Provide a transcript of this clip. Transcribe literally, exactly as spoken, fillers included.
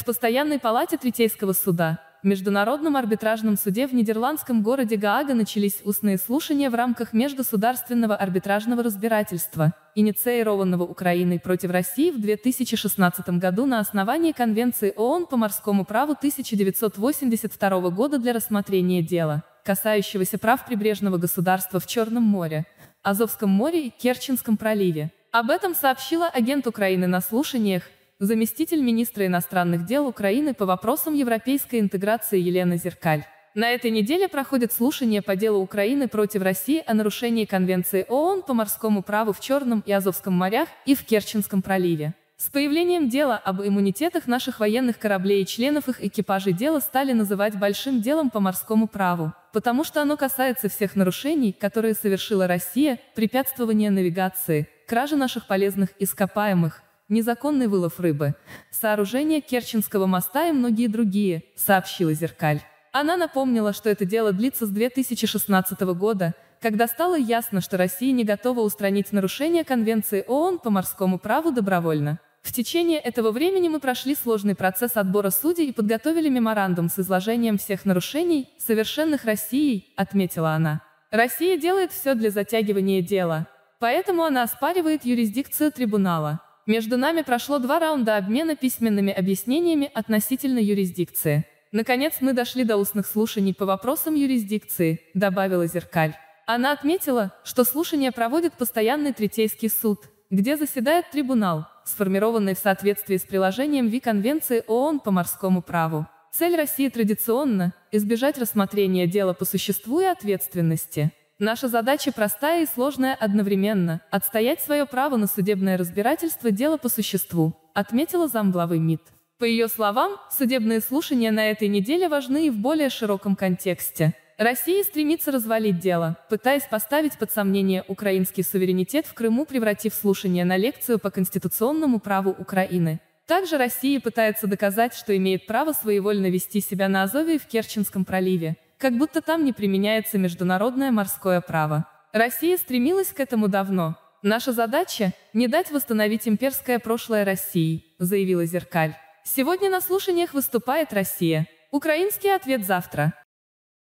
в Постоянной палате Третейского суда, Международном арбитражном суде в нидерландском городе Гаага начались устные слушания в рамках межгосударственного арбитражного разбирательства, инициированного Украиной против России в две тысячи шестнадцатом году на основании Конвенции ООН по морскому праву тысяча девятьсот восемьдесят второго года для рассмотрения дела, касающегося прав прибрежного государства в Черном море, Азовском море и Керченском проливе. Об этом сообщила агент Украины на слушаниях, заместитель министра иностранных дел Украины по вопросам европейской интеграции Елена Зеркаль. На этой неделе проходит слушание по делу Украины против России о нарушении Конвенции ООН по морскому праву в Черном и Азовском морях и в Керченском проливе. С появлением дела об иммунитетах наших военных кораблей и членов их экипажей дело стали называть большим делом по морскому праву, потому что оно касается всех нарушений, которые совершила Россия: препятствование навигации, кражи наших полезных ископаемых, незаконный вылов рыбы, сооружение Керченского моста и многие другие, сообщила Зеркаль. Она напомнила, что это дело длится с две тысячи шестнадцатого года, когда стало ясно, что Россия не готова устранить нарушения Конвенции ООН по морскому праву добровольно. В течение этого времени мы прошли сложный процесс отбора судей и подготовили меморандум с изложением всех нарушений, совершенных Россией, отметила она. Россия делает все для затягивания дела, поэтому она оспаривает юрисдикцию трибунала. Между нами прошло два раунда обмена письменными объяснениями относительно юрисдикции. Наконец мы дошли до устных слушаний по вопросам юрисдикции, добавила Зеркаль. Она отметила, что слушания проводит Постоянный Третейский суд, где заседает трибунал, сформированный в соответствии с приложением В Конвенции ООН по морскому праву. Цель России традиционно – избежать рассмотрения дела по существу и ответственности. Наша задача простая и сложная одновременно – отстоять свое право на судебное разбирательство дела по существу, отметила замглавы МИД. По ее словам, судебные слушания на этой неделе важны и в более широком контексте. Россия стремится развалить дело, пытаясь поставить под сомнение украинский суверенитет в Крыму, превратив слушание на лекцию по конституционному праву Украины. Также Россия пытается доказать, что имеет право своевольно вести себя на Азове и в Керченском проливе, как будто там не применяется международное морское право. Россия стремилась к этому давно. Наша задача – не дать восстановить имперское прошлое России, заявила Зеркаль. Сегодня на слушаниях выступает Россия. Украинский ответ завтра.